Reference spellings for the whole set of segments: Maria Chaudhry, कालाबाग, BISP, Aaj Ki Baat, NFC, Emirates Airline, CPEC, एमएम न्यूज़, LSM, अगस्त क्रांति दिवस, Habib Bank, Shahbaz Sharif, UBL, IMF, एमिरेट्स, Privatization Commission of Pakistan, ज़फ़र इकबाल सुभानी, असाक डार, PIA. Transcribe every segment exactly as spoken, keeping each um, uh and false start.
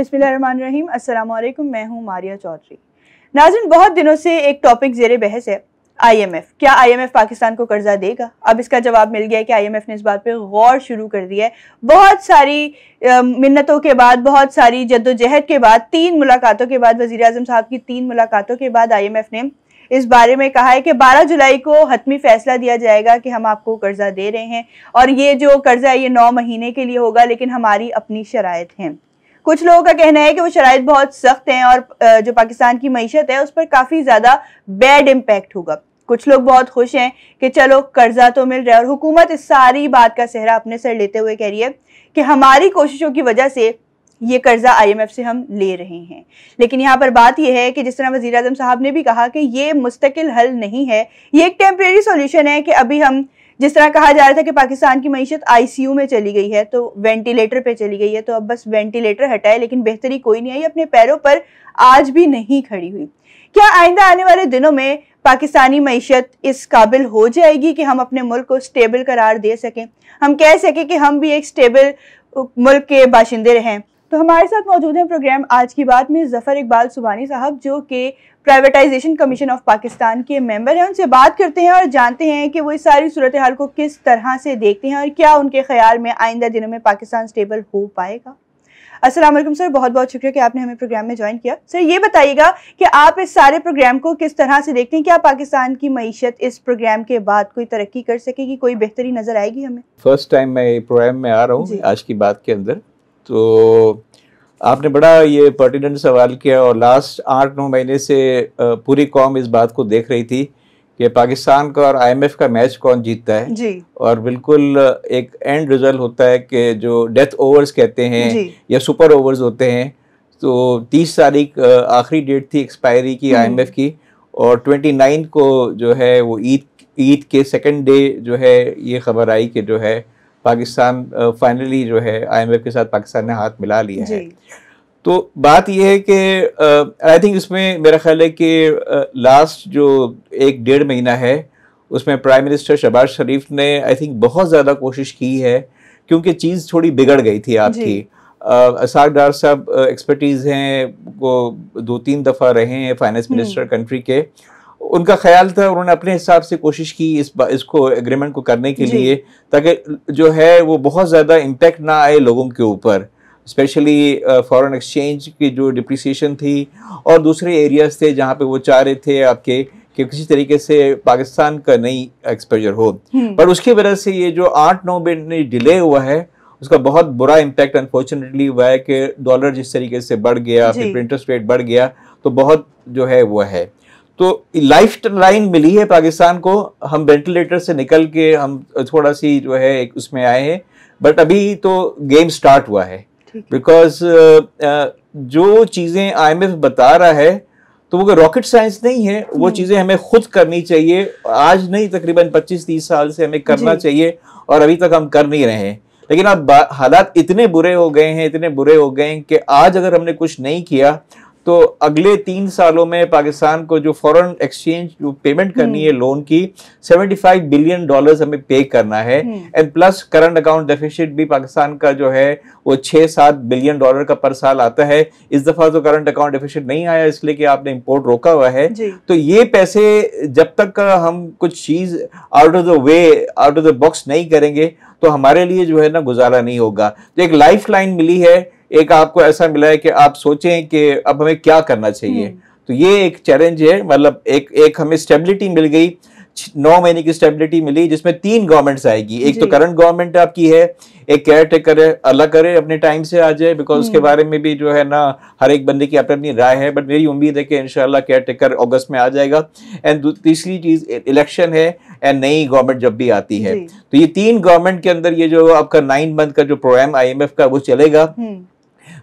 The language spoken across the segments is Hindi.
बिस्मिल्लाहिर्रहमान रहीम। अस्सलाम वालेकुम, मैं हूँ मारिया चौधरी। नाज़रीन, बहुत दिनों से एक टॉपिक ज़ेरे बहस है, आई एम एफ। क्या आई एम एफ पाकिस्तान को कर्जा देगा? अब इसका जवाब मिल गया है कि आई एम एफ ने इस बात पे गौर शुरू कर दिया है। बहुत सारी मिन्नतों के बाद, बहुत सारी जद्दोजहद के बाद, तीन मुलाकातों के बाद, वज़ीर आज़म साहब की तीन मुलाकातों के बाद आई एम एफ ने इस बारे में कहा है कि बारह जुलाई को हतमी फैसला दिया जाएगा कि हम आपको कर्जा दे रहे हैं और ये जो कर्जा है ये नौ महीने के लिए होगा, लेकिन हमारी अपनी शराइत हैं। कुछ लोगों का कहना है कि वो शराइत बहुत सख्त हैं और जो पाकिस्तान की मईशत है उस पर काफ़ी ज़्यादा बैड इम्पैक्ट होगा। कुछ लोग बहुत खुश हैं कि चलो कर्जा तो मिल रहा है और हुकूमत इस सारी बात का सेहरा अपने सर लेते हुए कह रही है कि हमारी कोशिशों की वजह से ये कर्जा आई एम एफ से हम ले रहे हैं। लेकिन यहाँ पर बात यह है कि जिस तरह वज़ीर आज़म साहब ने भी कहा कि ये मुस्तकिल हल नहीं है, ये एक टेम्प्रेरी सॉल्यूशन है कि अभी हम जिस तरह कहा जा रहा था कि पाकिस्तान की मईशत आई सी यू में चली गई है, तो वेंटिलेटर पे चली गई है, तो अब बस वेंटिलेटर हटाए, लेकिन बेहतरी कोई नहीं आई, अपने पैरों पर आज भी नहीं खड़ी हुई। क्या आइंदा आने वाले दिनों में पाकिस्तानी मईशत इस काबिल हो जाएगी कि हम अपने मुल्क को स्टेबल करार दे सकें, हम कह सकें कि हम भी एक स्टेबल मुल्क के बाशिंदे रहें? तो हमारे साथ मौजूद हैं प्रोग्राम आज की बात में ज़फ़र इकबाल सुभानी साहब, जो कि प्राइवेटाइजेशन कमीशन ऑफ पाकिस्तान के मेंबर हैं। उनसे बात करते हैं और जानते हैं कि वो इस सारी सूरत हाल को किस तरह से देखते हैं और क्या उनके ख्याल में आइंदा दिनों में पाकिस्तान स्टेबल हो पाएगा। अस्सलाम वालेकुम सर, बहुत बहुत शुक्रिया कि आपने हमें प्रोग्राम में ज्वाइन किया। सर ये बताइएगा कि आप इस सारे प्रोग्राम को किस तरह से देखते हैं, क्या पाकिस्तान की मईशत इस प्रोग्राम के बाद कोई तरक्की कर सकेगी, कोई बेहतरी नज़र आएगी हमें? फर्स्ट टाइम मैं प्रोग्राम में आ रहा हूँ आज की बात के अंदर, तो आपने बड़ा ये पर्टिनेंट सवाल किया और लास्ट आठ नौ महीने से पूरी कौम इस बात को देख रही थी कि पाकिस्तान का और आई एम एफ का मैच कौन जीतता है जी। और बिल्कुल एक एंड रिजल्ट होता है कि जो डेथ ओवर्स कहते हैं या सुपर ओवर्स होते हैं, तो तीस तारीख आखिरी डेट थी एक्सपायरी की आई एम एफ की, और ट्वेंटी नाइन को जो है वो ईद ईद के सेकेंड डे जो है ये खबर आई कि जो है पाकिस्तान फाइनली uh, जो है आई एम एफ के साथ पाकिस्तान ने हाथ मिला लिया है। तो बात यह है कि आई थिंक इसमें मेरा ख्याल है कि लास्ट uh, जो एक डेढ़ महीना है उसमें प्राइम मिनिस्टर शहबाज शरीफ ने आई थिंक बहुत ज़्यादा कोशिश की है, क्योंकि चीज़ थोड़ी बिगड़ गई थी आपकी। असाक डार साहब एक्सपर्टीज़ हैं, वो दो तीन दफ़ा रहे हैं फाइनेंस मिनिस्टर कंट्री के, उनका ख्याल था, उन्होंने अपने हिसाब से कोशिश की इस इसको एग्रीमेंट को करने के लिए, ताकि जो है वो बहुत ज़्यादा इम्पैक्ट ना आए लोगों के ऊपर, स्पेशली फॉरेन एक्सचेंज की जो डिप्रिसिएशन थी और दूसरे एरियाज थे जहाँ पे वो चाह रहे थे आपके कि किसी तरीके से पाकिस्तान का नई एक्सपोजर हो। पर उसकी वजह से ये जो आठ नौ महीने डिले हुआ है उसका बहुत बुरा इम्पैक्ट अनफॉर्चुनेटली हुआ है कि डॉलर जिस तरीके से बढ़ गया, फिर इंटरेस्ट रेट बढ़ गया, तो बहुत जो है वह है। तो लाइफ लाइन मिली है पाकिस्तान को, हम वेंटिलेटर से निकल के हम थोड़ा सी जो है एक उसमें आए हैं, बट अभी तो गेम स्टार्ट हुआ है, बिकॉज जो चीज़ें आई एम एफ बता रहा है तो वो रॉकेट साइंस नहीं है, वो चीज़ें हमें खुद करनी चाहिए। आज नहीं, तकरीबन पच्चीस तीस साल से हमें करना चाहिए और अभी तक हम कर नहीं रहे हैं। लेकिन अब हालात इतने बुरे हो गए हैं, इतने बुरे हो गए हैं कि आज अगर हमने कुछ नहीं किया तो अगले तीन सालों में पाकिस्तान को जो फॉरेन एक्सचेंज जो पेमेंट करनी है लोन की, पचहत्तर बिलियन डॉलर्स हमें पे करना है, and plus current account deficit भी पाकिस्तान का जो है वो छः सात बिलियन डॉलर का पर साल आता है। इस दफ़ा तो करंट अकाउंट डेफिसिट नहीं आया इसलिए कि आपने इंपोर्ट रोका हुआ है। तो ये पैसे जब तक हम कुछ चीज़ out of the way, out of the box नहीं करेंगे तो हमारे लिए जो है ना गुजारा नहीं होगा। तो एक लाइफ लाइन मिली है, एक आपको ऐसा मिला है कि आप सोचें कि अब हमें क्या करना चाहिए। तो ये एक चैलेंज है, मतलब एक एक हमें स्टेबिलिटी मिल गई, नौ महीने की स्टेबिलिटी मिली जिसमें तीन गवर्नमेंट्स आएगी। एक तो करंट गवर्नमेंट आपकी है, एक केयर टेकर है, अल्लाह करे अपने टाइम से आ जाए, बिकॉज उसके बारे में भी जो है ना हर एक बंदे की अपनी अपनी राय है, बट मेरी उम्मीद है कि इंशाल्लाह केयर टेकर अगस्त में आ जाएगा। एंड तीसरी चीज़ इलेक्शन है एंड नई गवर्नमेंट जब भी आती है, तो ये तीन गवर्नमेंट के अंदर ये जो आपका नाइन मंथ का जो प्रोग्राम आई एम एफ का वो चलेगा,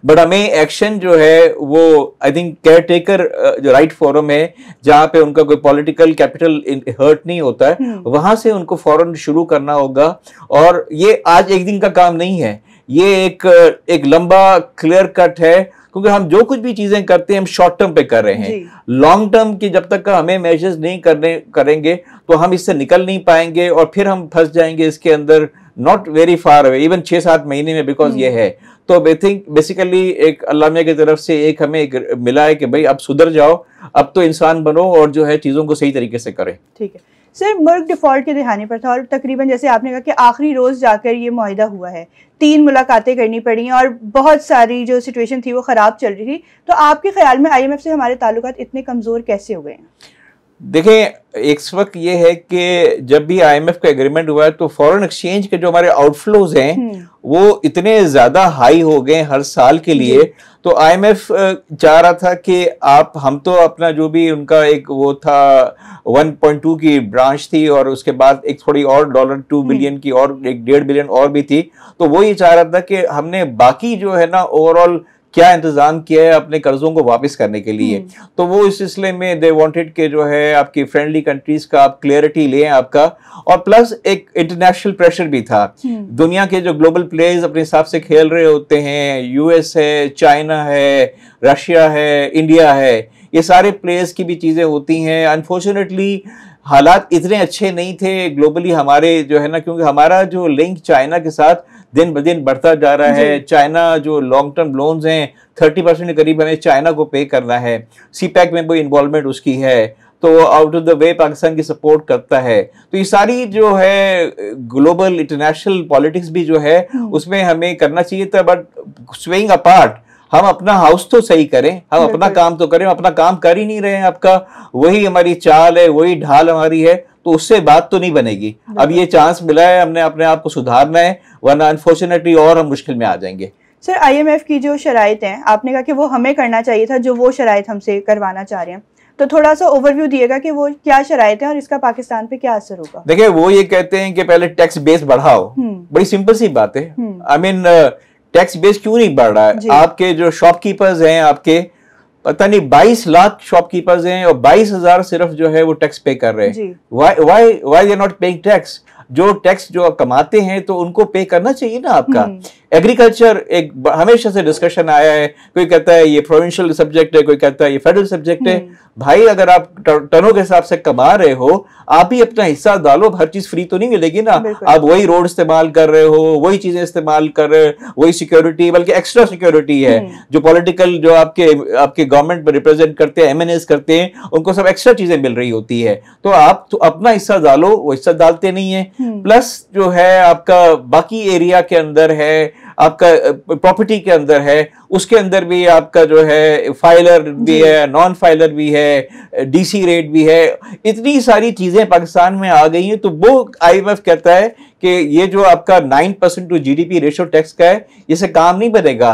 बट हमें एक्शन जो है वो आई थिंक केयर टेकर जो राइट फोरम है जहाँ पे उनका कोई पॉलिटिकल कैपिटल हर्ट नहीं होता है, वहाँ से उनको फौरन शुरू करना होगा। और ये आज एक दिन का काम नहीं है, ये एक एक लंबा क्लियर कट है, क्योंकि हम जो कुछ भी चीज़ें करते हैं हम शॉर्ट टर्म पे कर रहे हैं, लॉन्ग टर्म की जब तक का हमें मेजर्स नहीं करने करेंगे तो हम इससे निकल नहीं पाएंगे और फिर हम फंस जाएंगे इसके अंदर, not very far away, even छः सात महीने में, बिकॉज ये है। तो आई थिंक बेसिकली एक अल्लाह मियां की तरफ से एक हमें एक मिला है कि भाई अब सुधर जाओ, अब तो इंसान बनो और जो है चीज़ों को सही तरीके से करें। ठीक है सर, मुल्क डिफ़ॉल्ट के दिहाने पर था और तकरीबन जैसे आपने कहा कि आखिरी रोज़ जाकर ये मुआहिदा हुआ है, तीन मुलाकातें करनी पड़ी हैं और बहुत सारी जो सिचुएशन थी वो ख़राब चल रही थी। तो आपके ख्याल में आईएमएफ से हमारे ताल्लुकात इतने कमज़ोर कैसे हो गए हैं? देखें, एक सबक ये है कि जब भी आईएमएफ का एग्रीमेंट हुआ है तो फॉरेन एक्सचेंज के जो हमारे आउटफ्लोज हैं वो इतने ज़्यादा हाई हो गए हर साल के लिए। तो आईएमएफ चाह रहा था कि आप हम तो अपना जो भी उनका एक वो था वन पॉइंट टू की ब्रांच थी और उसके बाद एक थोड़ी और डॉलर टू बिलियन की और एक डेढ़ बिलियन और भी थी, तो वो ये चाह रहा था कि हमने बाकी जो है ना ओवरऑल क्या इंतजाम किया है अपने कर्जों को वापस करने के लिए। तो वो इस सिलसिले में दे वांटेड के जो है आपकी फ्रेंडली कंट्रीज का आप क्लियरिटी लें आपका, और प्लस एक इंटरनेशनल प्रेशर भी था। दुनिया के जो ग्लोबल प्लेयर्स अपने हिसाब से खेल रहे होते हैं, यूएस है, चाइना है, रशिया है, इंडिया है, ये सारे प्लेयर्स की भी चीज़ें होती हैं। अनफॉर्चुनेटली हालात इतने अच्छे नहीं थे ग्लोबली हमारे जो है ना, क्योंकि हमारा जो लिंक चाइना के साथ दिन ब दिन बढ़ता जा रहा है। चाइना जो लॉन्ग टर्म लोन्स हैं थर्टी परसेंट के करीब हमें चाइना को पे करना है, सीपैक में कोई इन्वॉल्वमेंट उसकी है, तो वो out of the way Pakistan की सपोर्ट करता है। तो ये सारी जो है ग्लोबल इंटरनेशनल पॉलिटिक्स भी जो है उसमें हमें करना चाहिए था, बट स्वेइंग अपार्ट हम अपना हाउस तो सही करें, हम अपना काम तो करें, अपना काम कर ही नहीं रहे हैं। आपका वही हमारी चाल है, वही ढाल हमारी है, तो उससे बात तो नहीं बनेगी। अब ये चांस मिला है, हमने अपने आप को सुधारना है, वरना अनफॉर्चुनेटली और हम मुश्किल में आ जाएंगे। सर, आईएमएफ की जो शराइत हैं आपने कहा कि वो हमें करना चाहिए था, जो वो शराइत हमसे करवाना चाह रहे हैं, तो थोड़ा सा ओवरव्यू दिएगा कि वो क्या शराइत है और इसका पाकिस्तान पे क्या असर होगा? देखिये, वो ये कहते हैं कि पहले टैक्स बेस बढ़ाओ, बड़ी सिंपल सी बात है। आई मीन टैक्स बेस क्यों नहीं बढ़ रहा है? आपके जो शॉपकीपर्स हैं, आपके पता नहीं बाईस लाख शॉपकीपर्स हैं और बाईस हज़ार सिर्फ जो है वो टैक्स पे कर रहे हैं। Why why why they are not paying tax? जो टैक्स जो कमाते हैं तो उनको पे करना चाहिए ना। आपका एग्रीकल्चर एक हमेशा से डिस्कशन आया है, कोई कहता है ये प्रोविंशियल सब्जेक्ट है, कोई कहता है ये फेडरल सब्जेक्ट है। भाई, अगर आप टनों के हिसाब से कमा रहे हो, आप ही अपना हिस्सा डालो, हर चीज फ्री तो नहीं मिलेगी ना। आप वही रोड इस्तेमाल कर रहे हो, वही चीजें इस्तेमाल कर रहे हो, वही सिक्योरिटी, बल्कि एक्स्ट्रा सिक्योरिटी है जो पॉलिटिकल जो आपके आपके गवर्नमेंट में रिप्रेजेंट करते हैं, एम एन एस करते हैं, उनको सब एक्स्ट्रा चीजें मिल रही होती है। तो आप तो अपना हिस्सा डालो, वो हिस्सा डालते नहीं है। प्लस जो है आपका बाकी एरिया के अंदर है, आपका प्रॉपर्टी के अंदर है, उसके अंदर भी आपका जो है फाइलर भी है, नॉन फाइलर भी है, डीसी रेट भी है, इतनी सारी चीज़ें पाकिस्तान में आ गई हैं। तो वो आईएमएफ कहता है कि ये जो आपका nine percent to GDP ratio tax का है, इससे काम नहीं बनेगा।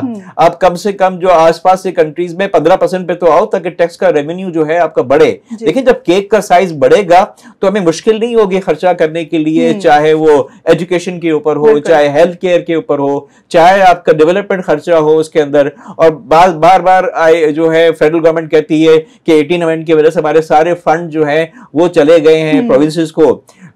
आप कम से कम जो आसपास से कंट्रीज में पंद्रह परसेंट पे तो आओ, ताकि टैक्स का रेवेन्यू जो है आपका बढ़े। लेकिन जब केक का साइज बढ़ेगा तो हमें मुश्किल नहीं होगी खर्चा करने के लिए, चाहे वो एजुकेशन के ऊपर हो, चाहे हेल्थ केयर के ऊपर हो, चाहे आपका डेवलपमेंट खर्चा हो उसके अंदर। और बार बार बार आए जो है फेडरल गवर्नमेंट कहती है कि एटीन अमेंडमेंट की वजह से हमारे सारे फंड जो है वो चले गए हैं प्रोविंसेस को।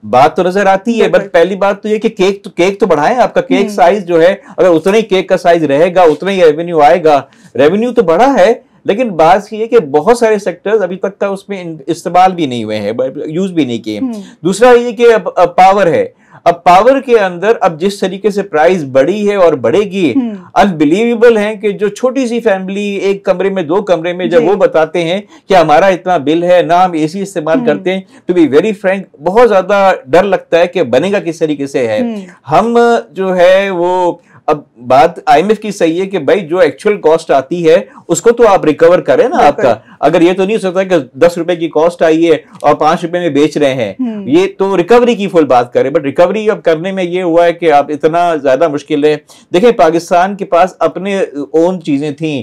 बात तो नजर आती है, बट पहली बात तो ये कि केक तो केक तो बढ़ाएं। आपका केक साइज जो है, अगर उतना ही केक का साइज रहेगा उतना ही रेवेन्यू आएगा। रेवेन्यू तो बढ़ा है, लेकिन बात ये है कि बहुत सारे सेक्टर्स अभी तक का उसमें इस्तेमाल भी नहीं हुए हैं, यूज भी नहीं किए। दूसरा ये कि अब, अब पावर है, अब पावर के अंदर अब जिस तरीके से प्राइस बढ़ी है और बढ़ेगी, अनबिलीवेबल है कि जो छोटी सी फैमिली एक कमरे में, दो कमरे में, जब वो बताते हैं कि हमारा इतना बिल है ना, हम एसी इस्तेमाल करते हैं, टू बी वेरी फ्रैंक बहुत ज्यादा डर लगता है कि बनेगा किस तरीके से है। हम जो है वो अब बात आईएमएफ की सही है कि भाई जो एक्चुअल कॉस्ट आती है उसको तो आप रिकवर करें ना। आपका अगर ये तो नहीं हो सकता कि दस रुपए की कॉस्ट आई है और पांच रुपए में बेच रहे हैं, ये तो रिकवरी की फुल बात करें। बट रिकवरी अब करने में ये हुआ है कि आप इतना ज्यादा मुश्किल है। देखिए, पाकिस्तान के पास अपने ओन चीजें थी।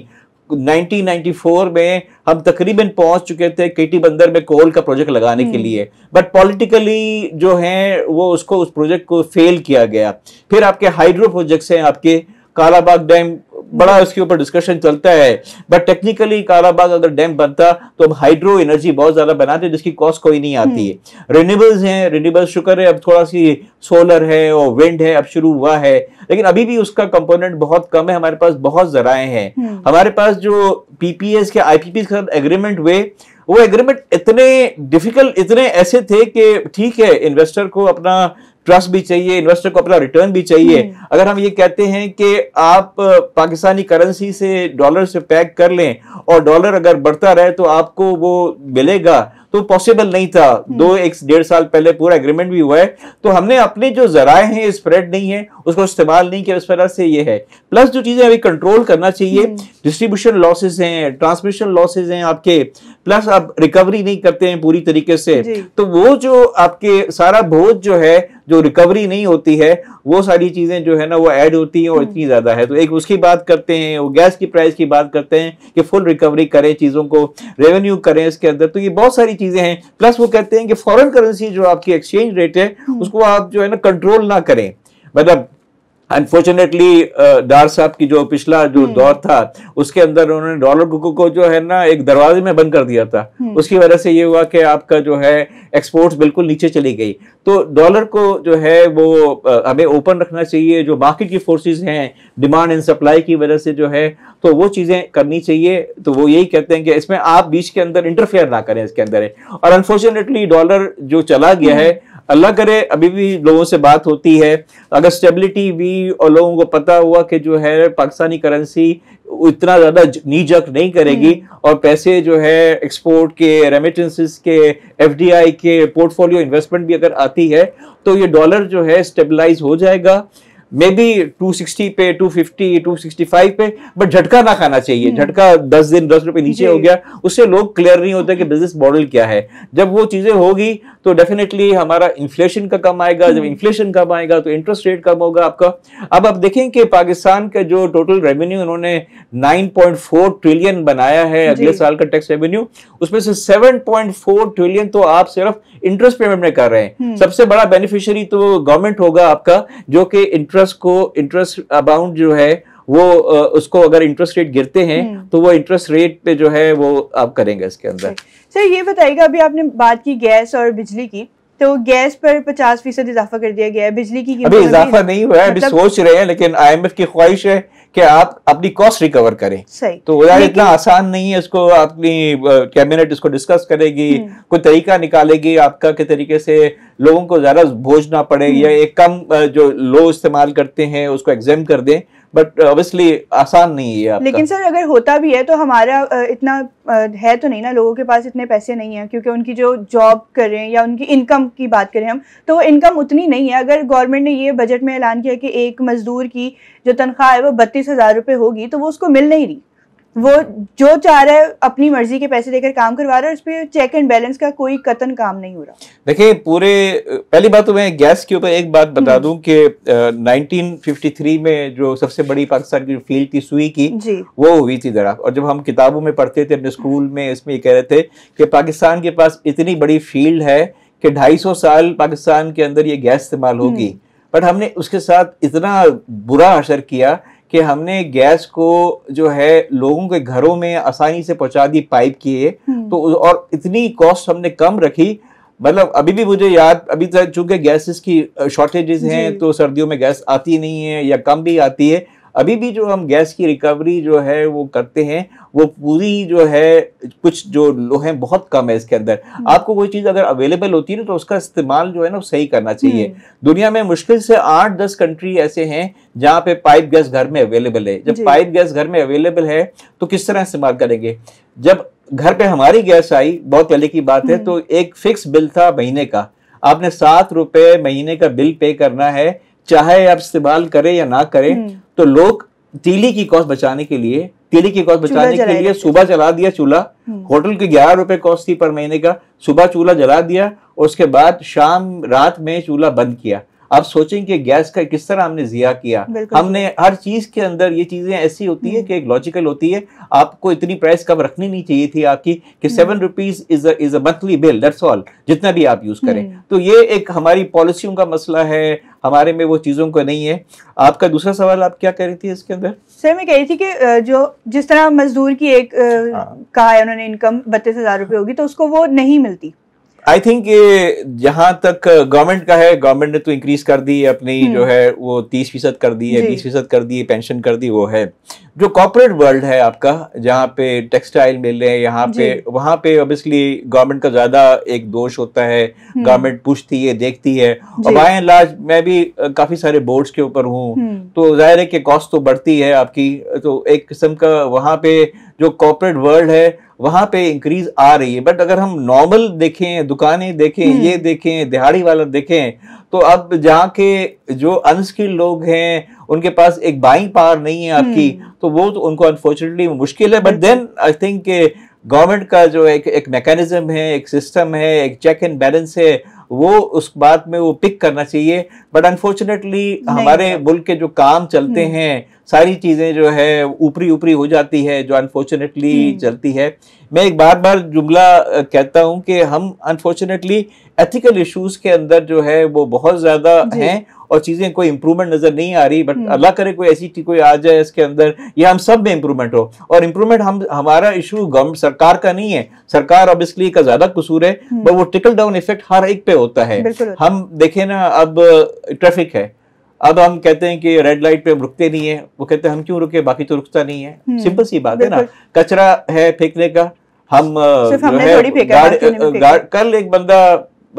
नाइनटीन नाइंटी फोर में हम तकरीबन पहुंच चुके थे केटी बंदर में कोल का प्रोजेक्ट लगाने के लिए, बट पॉलिटिकली जो है वो उसको उस प्रोजेक्ट को फेल किया गया। फिर आपके हाइड्रो प्रोजेक्ट्स हैं, आपके कालाबाग डैम बड़ा उसके ऊपर डिस्कशन चलता है, बट टेक्निकली कालाबाग अगर डैम बनता तो हम हाइड्रो एनर्जी बहुत ज़्यादा बनाते जिसकी कॉस्ट कोई नहीं आती है। रिन्यूएबल्स हैं, रिन्यूएबल्स शुक्र है अब थोड़ा सी सोलर है और विंड है, अब शुरू हुआ है, लेकिन अभी भी उसका कंपोनेंट बहुत कम है। हमारे पास बहुत जराए हैं। हमारे पास जो पीपीएस के आईपीपी के साथ एग्रीमेंट हुए, वो एग्रीमेंट इतने डिफिकल्ट, इतने ऐसे थे कि ठीक है इन्वेस्टर को अपना ट्रस्ट भी चाहिए, इन्वेस्टर को अपना रिटर्न भी चाहिए। अगर हम ये कहते हैं कि आप पाकिस्तानी करेंसी से डॉलर से पैक कर लें और डॉलर अगर बढ़ता रहे तो आपको वो मिलेगा, तो पॉसिबल नहीं था। दो एक डेढ़ साल पहले पूरा एग्रीमेंट भी हुआ है। तो हमने अपने जो जराए हैं, स्प्रेड नहीं है, उसको इस्तेमाल नहीं किया। इस वजह से ये है। प्लस जो चीजें अभी कंट्रोल करना चाहिए, डिस्ट्रीब्यूशन लॉसेज हैं, ट्रांसमिशन लॉसेज हैं आपके, प्लस आप रिकवरी नहीं करते हैं पूरी तरीके से, तो वो जो आपके सारा बोझ जो है, जो रिकवरी नहीं होती है, वो सारी चीजें जो है ना वो ऐड होती हैं और इतनी ज्यादा है। तो एक उसकी बात करते हैं, वो गैस की प्राइस की बात करते हैं कि फुल रिकवरी करें, चीजों को रेवेन्यू करें इसके अंदर। तो ये बहुत सारी चीजें हैं। प्लस वो कहते हैं कि फॉरेन करेंसी जो आपकी एक्सचेंज रेट है उसको आप जो है ना कंट्रोल ना करें। मतलब अनफॉर्चुनेटली डार साहब की जो पिछला जो दौर था उसके अंदर उन्होंने डॉलर को, को जो है ना एक दरवाजे में बंद कर दिया था। उसकी वजह से ये हुआ कि आपका जो है एक्सपोर्ट्स बिल्कुल नीचे चली गई। तो डॉलर को जो है वो uh, हमें ओपन रखना चाहिए। जो मार्केट की फोर्सेस हैं डिमांड एंड सप्लाई की वजह से जो है, तो वो चीज़ें करनी चाहिए। तो वो यही कहते हैं कि इसमें आप बीच के अंदर इंटरफेयर ना करें इसके अंदर। और अनफॉर्चुनेटली डॉलर जो चला गया है, अल्लाह करे अभी भी लोगों से बात होती है, अगर स्टेबिलिटी भी और लोगों को पता हुआ कि जो है पाकिस्तानी करेंसी इतना ज़्यादा नीजक नहीं करेगी और पैसे जो है एक्सपोर्ट के, रेमिटेंसेस के, एफडीआई के, पोर्टफोलियो इन्वेस्टमेंट भी अगर आती है, तो ये डॉलर जो है स्टेबलाइज हो जाएगा। मे बी टू सिक्सटी पे, two fifty, two sixty five पे, बट झटका ना खाना चाहिए। झटका दस दिन दस रुपए नीचे हो गया, उससे लोग क्लियर नहीं होते कि बिजनेस मॉडल क्या है। जब वो चीजें होगी तो डेफिनेटली हमारा इन्फ्लेशन का कम आएगा। जब इन्फ्लेशन कम आएगा तो इंटरेस्ट रेट कम होगा आपका। अब आप देखें कि पाकिस्तान का जो टोटल रेवेन्यू उन्होंने नाइन पॉइंट फोर ट्रिलियन बनाया है अगले साल का टैक्स रेवेन्यू, उसमें से सेवन पॉइंट फोर ट्रिलियन तो आप सिर्फ इंटरेस्ट पेमेंट में कर रहे हैं। सबसे बड़ा बेनिफिशियरी तो गवर्नमेंट होगा आपका, जो कि इंटरेस्ट को, इंटरेस्ट अमाउंट जो है वो उसको अगर इंटरेस्ट रेट गिरते हैं तो वो इंटरेस्ट रेट पे जो है वो आप करेंगे इसके अंदर। सर ये बताइएगा, अभी आपने बात की गैस और बिजली की, तो गैस पर पचास फीसद इजाफा कर दिया गया है, बिजली की अभी इजाफा नहीं हुआ है, अभी सोच रहे हैं, लेकिन आई एम एफ की ख्वाहिश है कि आप अपनी कॉस्ट रिकवर करें। सही। तो यार इतना आसान नहीं है, इसको अपनी कैबिनेट इसको डिस्कस करेगी, कोई तरीका निकालेगी आपका के तरीके से लोगों को ज़्यादा बोझ ना पड़े, या एक कम जो लो इस्तेमाल करते हैं उसको एग्जाम कर दें, बट ऑब्वियसली आसान नहीं है। लेकिन सर अगर होता भी है तो हमारा इतना है तो नहीं ना, लोगों के पास इतने पैसे नहीं है, क्योंकि उनकी जो जॉब करें या उनकी इनकम की बात करें हम, तो इनकम उतनी नहीं है। अगर गवर्नमेंट ने ये बजट में ऐलान किया कि एक मजदूर की जो तनख्वाह है वो बत्तीस हजार रुपये होगी, तो वो उसको मिल नहीं रही। वो जो चाह रहा है अपनी मर्जी के पैसे देकर काम करवा रहा है, उस पर चेक एंड बैलेंस का कोई कतन काम नहीं हो रहा। देखिए पूरे, पहली बात तो मैं गैस के ऊपर एक बात बता दूं कि नाइनटीन फिफ्टी थ्री में जो सबसे बड़ी पाकिस्तान की फील्ड थी सुई की, वो हुई थी दरअसल। और जब हम किताबों में पढ़ते थे अपने स्कूल में, इसमें ये कह रहे थे कि पाकिस्तान के पास इतनी बड़ी फील्ड है कि ढाई सौ साल पाकिस्तान के अंदर ये गैस इस्तेमाल होगी, बट हमने उसके साथ इतना बुरा असर किया कि हमने गैस को जो है लोगों के घरों में आसानी से पहुंचा दी पाइप किए, तो और इतनी कॉस्ट हमने कम रखी। मतलब अभी भी मुझे याद, अभी तक चूंकि गैसेस की शॉर्टेजेस हैं तो सर्दियों में गैस आती नहीं है या कम भी आती है, अभी भी जो हम गैस की रिकवरी जो है वो करते हैं वो पूरी जो है कुछ जो लोग हैं बहुत कम है इसके अंदर। आपको कोई चीज़ अगर अवेलेबल होती है ना तो उसका इस्तेमाल जो है ना सही करना चाहिए। दुनिया में मुश्किल से आठ दस कंट्री ऐसे हैं जहाँ पे पाइप गैस घर में अवेलेबल है। जब पाइप गैस घर में अवेलेबल है तो किस तरह इस्तेमाल करेंगे। जब घर पे हमारी गैस आई, बहुत पहले की बात है, तो एक फिक्स बिल था महीने का, आपने सात रुपये महीने का बिल पे करना है, चाहे आप इस्तेमाल करें या ना करें। तो लोग तीली की कॉस्ट बचाने के लिए तीली की कॉस्ट बचाने के लिए सुबह जला दिया चूल्हा, होटल की ग्यारह रुपए कॉस्ट थी पर महीने का, सुबह चूल्हा जला दिया और उसके बाद शाम रात में चूल्हा बंद किया। आप सोचें कि गैस का किस तरह हमने जिया किया। हमने हर चीज के अंदर ये चीजें ऐसी होती है कि एक लॉजिकल होती है, आपको इतनी प्राइस कम रखनी नहीं चाहिए थी आपकी कि seven rupees is is a monthly bill, that's all, जितना भी आप यूज करें। तो ये एक हमारी पॉलिसियों का मसला है, हमारे में वो चीज़ों को नहीं है। आपका दूसरा सवाल आप क्या कह रही थी इसके अंदर? सर मैं कह रही थी कि जो जिस तरह मजदूर की एक आ, कहा है उन्होंने इनकम बत्तीस हजार रुपये होगी, तो उसको वो नहीं मिलती। आई थिंक ये जहां तक गवर्नमेंट का है, गवर्नमेंट ने तो इंक्रीज कर दी अपनी जो है वो तीस फीसद कर दी है, बीस फीसद कर दी, पेंशन कर दी। वो है जो कॉर्पोरेट वर्ल्ड है आपका, जहाँ पे टेक्सटाइल मिल रहे हैं यहाँ पे, वहाँ पे ऑब्वियसली गवर्नमेंट का ज्यादा एक दोष होता है, गवर्नमेंट पूछती है, देखती है। और बाय एंड लार्ज मैं भी काफी सारे बोर्ड्स के ऊपर हूँ, तो जाहिर है कि कॉस्ट तो बढ़ती है आपकी, तो एक किस्म का वहाँ पे जो कॉर्पोरेट वर्ल्ड है वहाँ पे इंक्रीज आ रही है। बट अगर हम नॉर्मल देखें, दुकानें देखें, ये देखें, दिहाड़ी वाला देखें, तो अब जाके जो अनस्किल्ड लोग हैं उनके पास एक बाइंग पावर नहीं है आपकी, तो वो तो उनको अनफॉर्चुनेटली मुश्किल है। But then I think government का जो एक एक मैकेनिज्म है, एक सिस्टम है, एक चेक एंड बैलेंस है, वो उस बात में वो पिक करना चाहिए। बट अनफॉर्चुनेटली हमारे मुल्क के जो काम चलते हैं सारी चीज़ें जो है ऊपरी ऊपरी हो जाती है, जो अनफॉर्चुनेटली चलती है। मैं एक बार बार जुमला कहता हूँ कि हम अनफॉर्चुनेटली एथिकल इश्यूज़ के अंदर जो है वो बहुत ज़्यादा हैं और चीज़ें कोई इम्प्रूवमेंट नज़र नहीं आ रही। बट अल्लाह करे कोई ऐसी कोई आ जाए इसके अंदर, या हम सब में इम्प्रूवमेंट हो। और इम्प्रूवमेंट हम हमारा इशू गवर्नमेंट सरकार का नहीं है, सरकार ऑब्वियसली का ज़्यादा कसूर है, बट वो ट्रिकल डाउन इफेक्ट हर एक पे होता है। हम देखें ना, अब ट्रैफिक है, अब हम कहते हैं कि रेड लाइट पे हम रुकते नहीं है, वो कहते हैं हम क्यों रुके, बाकी तो रुकता नहीं है। सिंपल सी बात है ना, कचरा है फेंकने का, हम गाड़, कल एक बंदा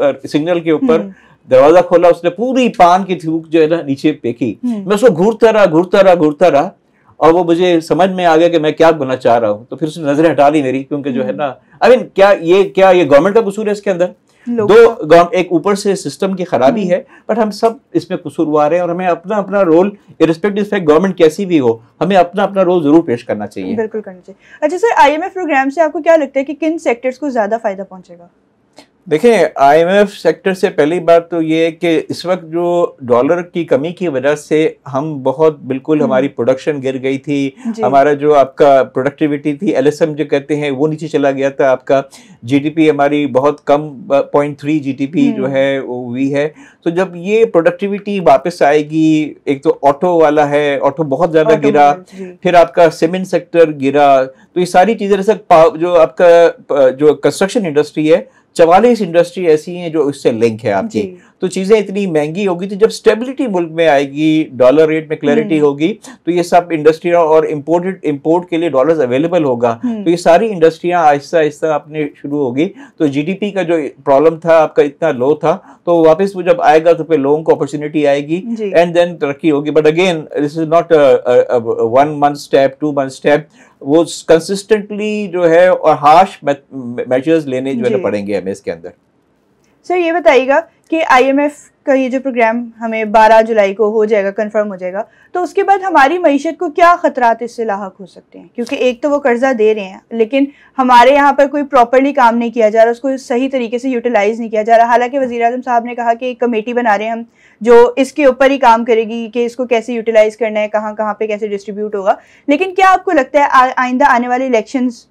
सिग्नल के ऊपर दरवाजा खोला, उसने पूरी पान की थूक जो है ना नीचे फेंकी, मैं उसको घूरता रहा घूरता रहा घूरता रहा और वो मुझे समझ में आ गया कि मैं क्या गुना चाह रहा हूँ, तो फिर उसने नजरें हटा ली मेरी, क्योंकि जो है ना आई मीन क्या ये क्या ये गवर्नमेंट का कसूर है इसके अंदर? दो एक ऊपर से सिस्टम की खराबी है, बट हम सब इसमें कसूरवार हैं और हमें अपना अपना रोल इरिस्पेक्टिव ऑफ गवर्नमेंट कैसी भी हो, हमें अपना अपना रोल जरूर पेश करना चाहिए। बिल्कुल करना चाहिए। अच्छा सर, आईएमएफ प्रोग्राम से आपको क्या लगता है कि किन सेक्टर्स को ज्यादा फायदा पहुंचेगा? देखें, आईएमएफ सेक्टर से पहली बात तो ये है कि इस वक्त जो डॉलर की कमी की वजह से हम बहुत बिल्कुल हमारी प्रोडक्शन गिर गई थी, हमारा जो आपका प्रोडक्टिविटी थी एलएसएम जो कहते हैं वो नीचे चला गया था, आपका जीडीपी हमारी बहुत कम पॉइंट थ्री जीडीपी जो है वो हुई है। तो जब ये प्रोडक्टिविटी वापस आएगी, एक तो ऑटो वाला है, ऑटो बहुत ज़्यादा गिरा, फिर आपका सीमेंट सेक्टर गिरा, तो ये सारी चीज़ें जो आपका जो कंस्ट्रक्शन इंडस्ट्री है, चवालीस इंडस्ट्री ऐसी हैं जो इससे लिंक है आपकी, तो चीज़ें इतनी महंगी होगी। तो जब स्टेबिलिटी मुल्क में आएगी, डॉलर रेट में क्लैरिटी होगी, तो ये सब इंडस्ट्रियाँ और इम्पोर्टेड इम्पोर्ट के लिए डॉलर्स अवेलेबल होगा, तो ये सारी इंडस्ट्रियाँ आहिस्ता आहिस्ता अपने शुरू होगी। तो जीडीपी का जो प्रॉब्लम था आपका इतना लो था, तो वापस वो जब आएगा तो फिर लोगों को अपॉर्चुनिटी आएगी एंड देन तरक्की होगी। But again this is not one month step, two month step, वो कंसिस्टेंटली जो है और हार्श मेजर्स लेने जो है ना पड़ेंगे हमें इसके अंदर। सर ये बताइएगा कि आईएमएफ का ये जो प्रोग्राम हमें बारह जुलाई को हो जाएगा, कंफर्म हो जाएगा, तो उसके बाद हमारी मईशत को क्या खतरात इससे लाहक हो सकते हैं? क्योंकि एक तो वो कर्जा दे रहे हैं, लेकिन हमारे यहाँ पर कोई प्रॉपरली काम नहीं किया जा रहा, उसको सही तरीके से यूटिलाइज़ नहीं किया जा रहा। हालांकि वज़ीर आज़म साहब ने कहा कि एक कमेटी बना रहे हैं हम जो इसके ऊपर ही काम करेगी कि इसको कैसे यूटिलाइज़ करना है, कहाँ कहाँ पर कैसे डिस्ट्रीब्यूट होगा। लेकिन क्या आपको लगता है आइंदा आने वाले इलेक्शंस,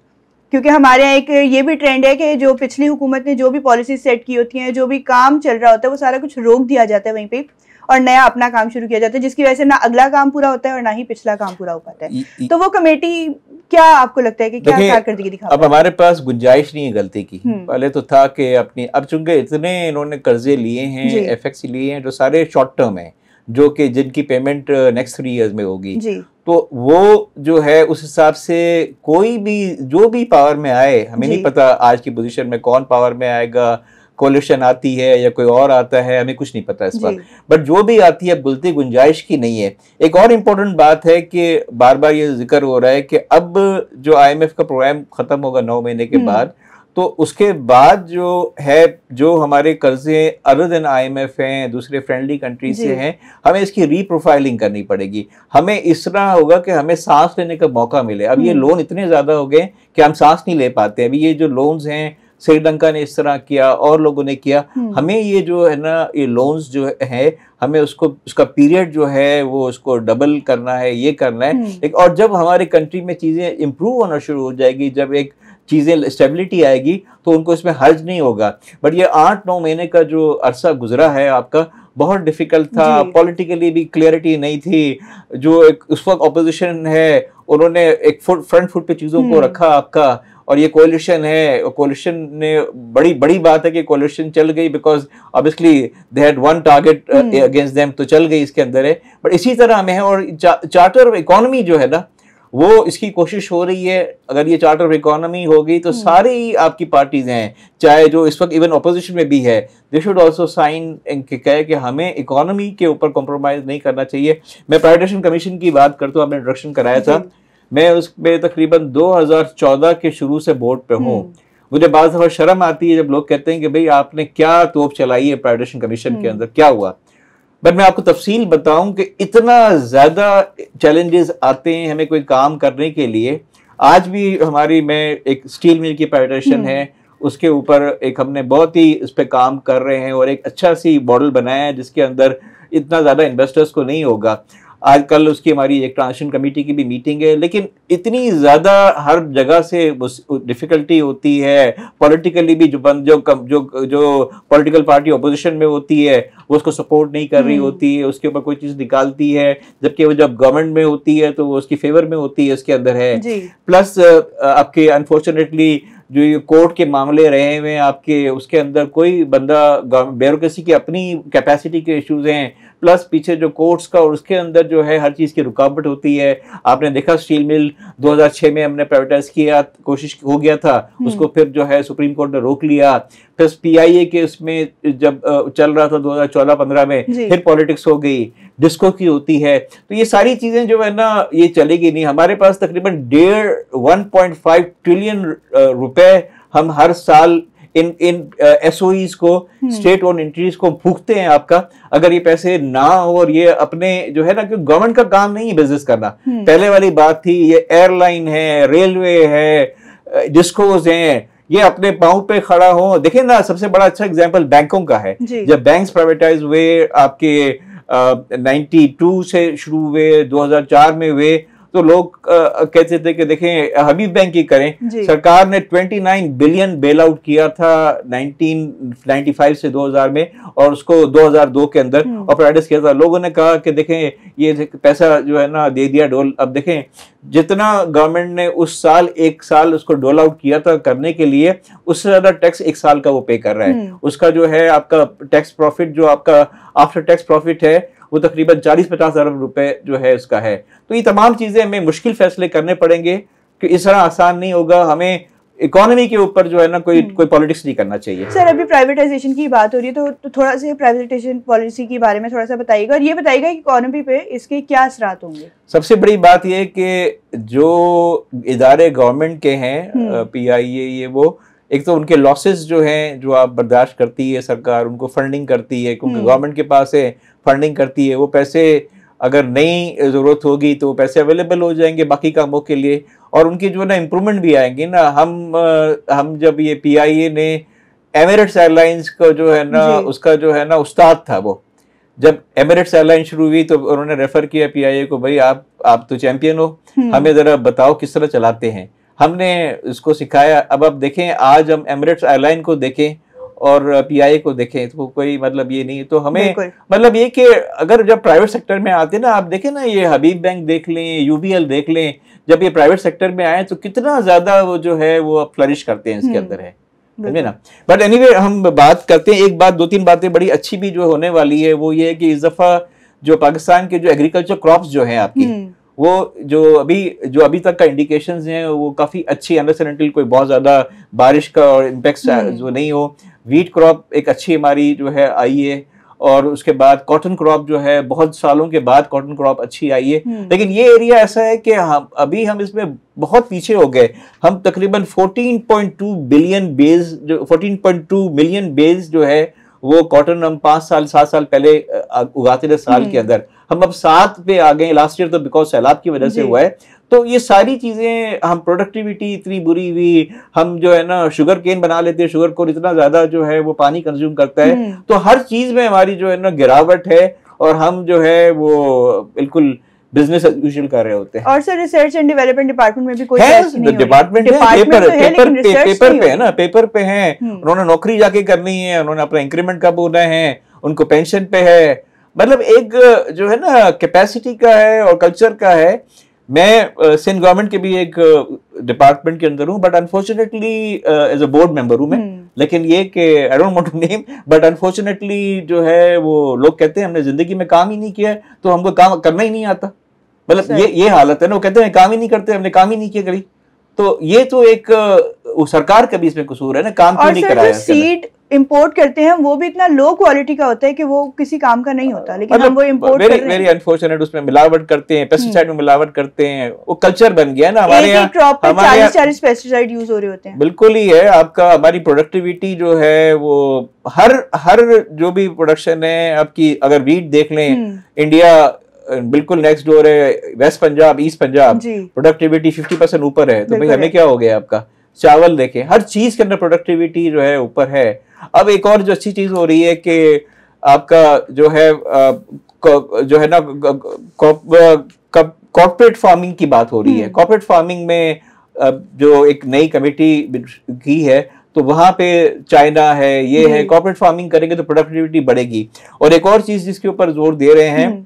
क्योंकि हमारे यहाँ एक ये भी ट्रेंड है कि जो पिछली हुकूमत ने जो भी पॉलिसी सेट की होती हैं, जो भी काम चल रहा होता है, वो सारा कुछ रोक दिया जाता है वहीं पे और नया अपना काम शुरू किया जाता है, जिसकी वजह से ना अगला काम पूरा होता है और ना ही पिछला काम पूरा हो पाता है। इ, इ, तो वो कमेटी क्या आपको लगता है कि क्या कारकर्दगी दिखा? अब हमारे पास गुंजाइश नहीं है गलती की, पहले तो था कि अपनी, अब चूंकि इतने इन्होंने कर्जे लिए हैं, एफएक्स लिए हैं, जो सारे शॉर्ट टर्म है, जो कि जिनकी पेमेंट नेक्स्ट थ्री ईयर्स में होगी, तो वो जो है उस हिसाब से कोई भी जो भी पावर में आए, हमें नहीं पता आज की पोजीशन में कौन पावर में आएगा, कोलिशन आती है या कोई और आता है, हमें कुछ नहीं पता इस पर, बट जो भी आती है गलती गुंजाइश की नहीं है। एक और इम्पोर्टेंट बात है कि बार बार ये जिक्र हो रहा है कि अब जो आईएमएफ का प्रोग्राम ख़त्म होगा नौ महीने के बाद, तो उसके बाद जो है जो हमारे कर्जे अदर देन आईएमएफ हैं, दूसरे फ्रेंडली कंट्री से हैं, हमें इसकी रीप्रोफाइलिंग करनी पड़ेगी। हमें इस तरह होगा कि हमें सांस लेने का मौका मिले। अब ये लोन इतने ज़्यादा हो गए कि हम सांस नहीं ले पाते। अभी ये जो लोन्स हैं, श्रीलंका ने इस तरह किया और लोगों ने किया, हमें ये जो है ना ये लोन्स जो है हमें उसको उसका पीरियड जो है वो उसको डबल करना है, ये करना है। और जब हमारे कंट्री में चीज़ें इम्प्रूव होना शुरू हो जाएगी, जब एक चीज़ें स्टेबिलिटी आएगी, तो उनको इसमें हर्ज नहीं होगा। बट ये आठ नौ महीने का जो अरसा गुजरा है आपका बहुत डिफ़िकल्ट था, पॉलिटिकली भी क्लियरिटी नहीं थी। जो एक उस वक्त अपोजिशन है उन्होंने एक फ्रंट फुट पे चीज़ों को रखा आपका, और ये कोलिशन है, कोलिशन ने बड़ी बड़ी बात है कि कोलिशन चल गई because obviously they had one target against them, तो चल गई इसके अंदर है। बट इसी तरह हमें है और चा, चार्टर इकोनॉमी जो है ना वो इसकी कोशिश हो रही है। अगर ये चार्टर इकोनॉमी होगी तो सारी आपकी पार्टीज हैं, चाहे जो इस वक्त इवन अपोजिशन में भी है, दे शुड आल्सो साइन कि कहे कि हमें इकोनॉमी के ऊपर कॉम्प्रोमाइज नहीं करना चाहिए। मैं प्राइवेटाइजेशन कमीशन की बात करता हूँ, आपने इंट्रोडक्शन कराया था, मैं उस पर तकरीबन दो हज़ार चौदह के शुरू से बोर्ड पे हूँ। मुझे बार बार शर्म आती है जब लोग कहते हैं कि भाई आपने क्या तोप चलाई है प्राइवेटाइजेशन कमीशन के अंदर, क्या हुआ। बट मैं आपको तफसील बताऊं कि इतना ज़्यादा चैलेंजेस आते हैं हमें कोई काम करने के लिए। आज भी हमारी मैं एक स्टील मिल की प्राइवेटाइजेशन है, उसके ऊपर एक हमने बहुत ही इस पर काम कर रहे हैं और एक अच्छा सी मॉडल बनाया है जिसके अंदर इतना ज़्यादा इन्वेस्टर्स को नहीं होगा। आज कल उसकी हमारी एक ट्रांजिशन कमेटी की भी मीटिंग है, लेकिन इतनी ज़्यादा हर जगह से डिफ़िकल्टी होती है। पॉलिटिकली भी जो बंद जो जो जो पॉलिटिकल पार्टी अपोजिशन में होती है वो उसको सपोर्ट नहीं कर रही होती है, उसके ऊपर कोई चीज़ निकालती है, जबकि वो जब गवर्नमेंट में होती है तो वो उसकी फेवर में होती है, इसके अंदर है। प्लस आपके अनफॉर्चुनेटली जो ये कोर्ट के मामले रहे हुए आपके, उसके अंदर कोई बंदा, ब्यूरोक्रेसी की अपनी कैपेसिटी के इश्यूज हैं, प्लस पीछे जो कोर्ट्स का, और उसके अंदर जो है हर चीज़ की रुकावट होती है। आपने देखा स्टील मिल दो हज़ार छह में हमने प्राइवेटाइज किया, कोशिश हो गया था, उसको फिर जो है सुप्रीम कोर्ट ने रोक लिया। फिर पी आई ए के उसमें जब चल रहा था दो हज़ार चौदह पंद्रह में, फिर पॉलिटिक्स हो गई, डिस्को की होती है, तो ये सारी चीज़ें जो है ना ये चलेगी नहीं। हमारे पास तकरीबन डेढ़ वन पॉइंट फाइव ट्रिलियन रुपए हम हर साल इन इन एस ओ ईज़ को, स्टेट ओन एंटिटीज को फूकते हैं आपका, अगर ये पैसे ना हो। और ये अपने जो है ना कि गवर्नमेंट का काम नहीं है बिजनेस करना, पहले वाली बात थी, ये एयरलाइन है, रेलवे है, डिस्कोज हैं, ये अपने पाँव पे खड़ा हो। देखें ना सबसे बड़ा अच्छा एग्जांपल बैंकों का है, जब बैंक्स प्राइवेटाइज हुए आपके बानवे से शुरू हुए, दो हज़ार चार में हुए, तो लोग कहते थे कि देखें हबीब बैंक ही करें, सरकार ने उनतीस बिलियन बेल आउट किया था उन्नीस सौ पचानवे से दो हज़ार में, और उसको दो हज़ार दो के अंदर ऑपरेटिस किया था। लोगों ने कहा कि देखें ये पैसा जो है ना दे दिया डोल। अब देखें जितना गवर्नमेंट ने उस साल एक साल उसको डोल आउट किया था करने के लिए, उससे ज़्यादा टैक्स एक साल का वो पे कर रहा है। उसका जो है आपका टैक्स प्रॉफिट, जो आपका आफ्टर टैक्स प्रॉफिट है, वो तकरीबन चालीस पचास अरब रुपए जो है उसका है। तो ये तमाम चीज़ें हमें मुश्किल फैसले करने पड़ेंगे कि इस तरह आसान नहीं होगा। हमें इकोनॉमी के ऊपर जो है ना कोई कोई पॉलिटिक्स नहीं करना चाहिए। सर अभी प्राइवेटाइजेशन की बात हो रही है तो, तो थोड़ा सा प्राइवेटाइजेशन पॉलिसी के बारे में थोड़ा सा बताइएगा और ये बताइएगा कि इकोनॉमी पे इसके क्या असरात होंगे। सबसे बड़ी बात यह कि जो इदारे गवर्नमेंट के हैं, पी आई ए ये वो, एक तो उनके लॉसेस जो हैं जो आप बर्दाश्त करती है सरकार, उनको फंडिंग करती है क्योंकि गवर्नमेंट के पास है, फंडिंग करती है, वो पैसे अगर नई ज़रूरत होगी तो पैसे अवेलेबल हो जाएंगे बाकी कामों के लिए, और उनकी जो है ना इम्प्रूवमेंट भी आएंगी ना। हम हम जब ये पी आई ए ने एमिरेट्स एयरलाइंस का जो है ना उसका जो है ना उस्ताद था वो, जब एमिरेट्स एयरलाइन शुरू हुई तो उन्होंने रेफ़र किया पी आई ए को, भाई आप आप तो चैम्पियन हो, हमें ज़रा बताओ किस तरह चलाते हैं, हमने उसको सिखाया। अब आप देखें आज हम एमिरेट्स एयरलाइन को देखें और पी आई ए को देखें तो कोई मतलब ये नहीं है। तो हमें मतलब ये कि अगर जब प्राइवेट सेक्टर में आते ना, आप देखें ना ये हबीब बैंक देख लें, यू बी एल देख लें, जब ये प्राइवेट सेक्टर में आए तो कितना ज़्यादा वो जो है वो फ्लरिश करते हैं इसके अंदर है, समझे ना। बट एनीवे हम बात करते हैं, एक बात दो तीन बातें बड़ी अच्छी भी जो होने वाली है वो ये है कि इस दफ़ा जो पाकिस्तान के जो एग्रीकल्चर क्रॉप्स जो हैं आपकी, वो जो अभी जो अभी तक का इंडिकेशंस हैं वो काफ़ी अच्छी, अनलेस एंड अनटिल कोई बहुत ज़्यादा बारिश का और इम्पैक्ट जो नहीं हो, वीट क्रॉप एक अच्छी हमारी जो है आई है, और उसके बाद कॉटन क्रॉप जो है बहुत सालों के बाद कॉटन क्रॉप अच्छी आई है। लेकिन ये एरिया ऐसा है कि हम अभी हम इसमें बहुत पीछे हो गए। हम तकरीबन चौदह पॉइंट दो बिलियन बेस जो चौदह पॉइंट दो मिलियन बेस जो है वो कॉटन हम पाँच साल सात साल पहले उगाते थे, साल के अंदर हम अब सात पे आ गए लास्ट ईयर, तो बिकॉज सैलाब की वजह से हुआ है। तो ये सारी चीज़ें, हम प्रोडक्टिविटी इतनी बुरी हुई, हम जो है ना शुगर केन बना लेते हैं, शुगर कोन इतना ज़्यादा जो है वो पानी कंज्यूम करता है, तो हर चीज़ में हमारी जो है ना गिरावट है और हम जो है वो बिल्कुल बिजनेस यूजुअल कर रहे होते हैं। और sir research and development department में भी कोई डिपार्टमेंट पेपर पेपर पेपर पे है ना, पेपर पे है, उन्होंने नौकरी जाके करनी है, उन्होंने अपना इंक्रीमेंट कब होना है, उनको पेंशन पे है, मतलब एक जो है ना कैपेसिटी का है और कल्चर का है। मैं सिंध गवर्नमेंट के भी एक डिपार्टमेंट के अंदर हूँ, but unfortunately as a board member हूँ मैं, लेकिन ये कि I don't want to name, but unfortunately जो है वो लोग कहते हैं हमने जिंदगी में काम ही नहीं किया है, तो हमको काम करना ही नहीं आता, मतलब ये ये हालत है ना, वो कहते हैं काम ही नहीं करते, हमने काम ही नहीं किया करी, तो ये तो एक सरकार का भी इसमें कसूर है ना, काम क्यों नहीं कराया। सीड इंपोर्ट करते हैं वो भी इतना लो क्वालिटी का होता है कि वो किसी काम का नहीं होता, लेकिन हम वो इंपोर्ट कर रहे हैं। वेरी अनफॉर्चुनेट, उसमें मिलावट करते हैं, पेस्टिसाइड में मिलावट करते हैं, वो कल्चर बन गया ना हमारे यहाँ, क्रॉप पे चालीस चालीस पेस्टिसाइड यूज हो रहे होते हैं। बिल्कुल ही है आपका, हमारी प्रोडक्टिविटी जो है वो हर हर जो भी प्रोडक्शन है आपकी, अगर वीट देख लें, इंडिया बिल्कुल नेक्स्ट डोर है, west Punjab east Punjab, productivity fifty percent ऊपर है, तो भाई हमें क्या हो गया आपका। चावल देखें, हर चीज के अंदर प्रोडक्टिविटी जो है ऊपर है। अब एक और जो अच्छी चीज हो रही है कि आपका जो है आ, जो है ना कॉर्पोरेट फार्मिंग की बात हो रही है। कॉर्पोरेट फार्मिंग में जो एक नई कमेटी की है, तो वहां पे चाइना है, ये है, कॉर्पोरेट फार्मिंग करेंगे तो प्रोडक्टिविटी बढ़ेगी। और एक और चीज जिसके ऊपर जोर दे रहे हैं,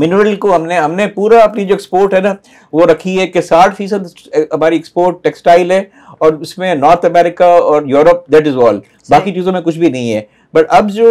मिनरल को हमने हमने पूरा अपनी जो एक्सपोर्ट है ना वो रखी है कि साठ फीसद हमारी एक्सपोर्ट टेक्सटाइल है, और उसमें नॉर्थ अमेरिका और यूरोप, दैट इज ऑल, बाकी चीज़ों में कुछ भी नहीं है। बट अब जो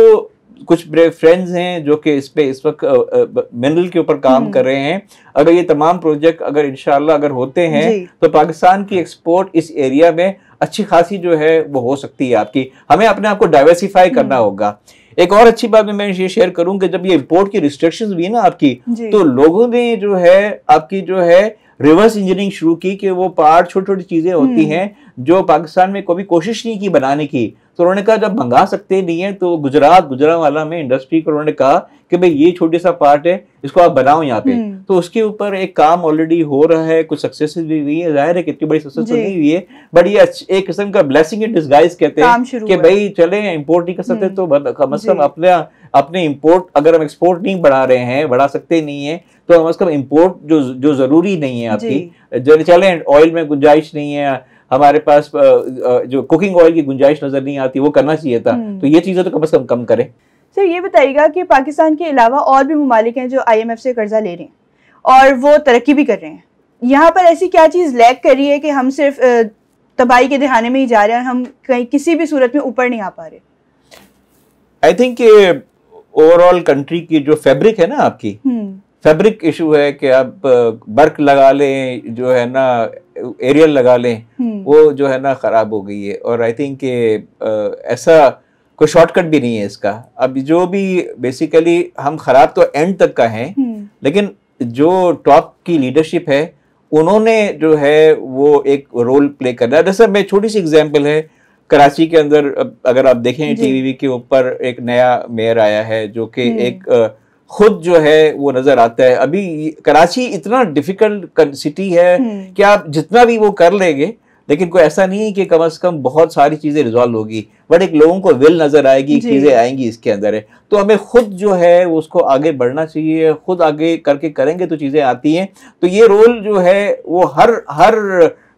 कुछ मेरे फ्रेंड्स हैं जो कि इस पे इस वक्त मिनरल के ऊपर काम कर रहे हैं, अगर ये तमाम प्रोजेक्ट अगर इंशाल्लाह अगर होते हैं तो पाकिस्तान की एक्सपोर्ट इस एरिया में अच्छी खासी जो है वो हो सकती है आपकी। हमें अपने आप को डाइवर्सिफाई करना होगा। एक और अच्छी बात मैं ये शेयर करूं कि जब ये इम्पोर्ट की रिस्ट्रिक्शंस भी है ना आपकी, तो लोगों ने जो है आपकी जो है रिवर्स इंजीनियरिंग शुरू की कि वो पार्ट छोटी छोटी चीजें होती हैं जो पाकिस्तान में कभी कोशिश नहीं की बनाने की, तो उन्होंने कहा जब मंगा सकते नहीं है तो गुजरात गुजरावाला में इंडस्ट्री को उन्होंने कहा कि भाई ये छोटे सा पार्ट है, इसको आप बनाओ यहाँ पे। तो उसके ऊपर एक काम ऑलरेडी हो रहा है, कुछ सक्सेस भी हुई है, जाहिर है कितनी बड़ी सक्सेस नहीं हुई है, बट ये एक किस्म का ब्लेसिंग इन डिस्गाइज कहते हैं कि भाई चले इम्पोर्ट नहीं कर सकते तो कम अज कम अपने अपने इम्पोर्ट, अगर हम एक्सपोर्ट नहीं बढ़ा रहे हैं, बढ़ा सकते नहीं है, तो कम अज कम इम्पोर्ट जो जो जरूरी नहीं है आपकी, जो चले ऑयल में गुंजाइश नहीं है, हमारे पास जो कुकिंग ऑयल की गुंजाइश नजर नहीं आती, वो करना चाहिए था, तो ये चीजें तो कम से कम कम करें। सर ये बताइएगा कि पाकिस्तान के अलावा और भी मुमालिक हैं जो आईएमएफ से कर्जा ले रहे हैं और वो तरक्की भी कर रहे हैं, यहाँ पर ऐसी क्या चीज लैग कर रही है कि हम सिर्फ तबाही के दहाने में ही जा रहे हैं, हम कहीं किसी भी सूरत में ऊपर नहीं आ पा रहे? आई थिंक ओवरऑल कंट्री की जो फैब्रिक है ना आपकी, फैब्रिक इशू है कि आप बर्क लगा लें, जो है ना एरियल लगा लें, वो जो है ना खराब हो गई है। और आई थिंक ऐसा कोई शॉर्टकट भी नहीं है इसका। अब जो भी बेसिकली हम खराब तो एंड तक का हैं, लेकिन जो टॉप की लीडरशिप है उन्होंने जो है वो एक रोल प्ले करना है। जैसे मैं छोटी सी एग्जांपल है, कराची के अंदर अगर आप देखें टीवी के ऊपर एक नया मेयर आया है जो कि एक खुद जो है वो नजर आता है। अभी कराची इतना डिफिकल्ट सिटी है कि आप जितना भी वो कर लेंगे, लेकिन कोई ऐसा नहीं है कि कम से कम बहुत सारी चीजें रिजॉल्व होगी, बट एक लोगों को विल नजर आएगी, चीजें आएंगी इसके अंदर है। तो हमें खुद जो है उसको आगे बढ़ना चाहिए, खुद आगे करके करेंगे तो चीजें आती हैं। तो ये रोल जो है वो हर हर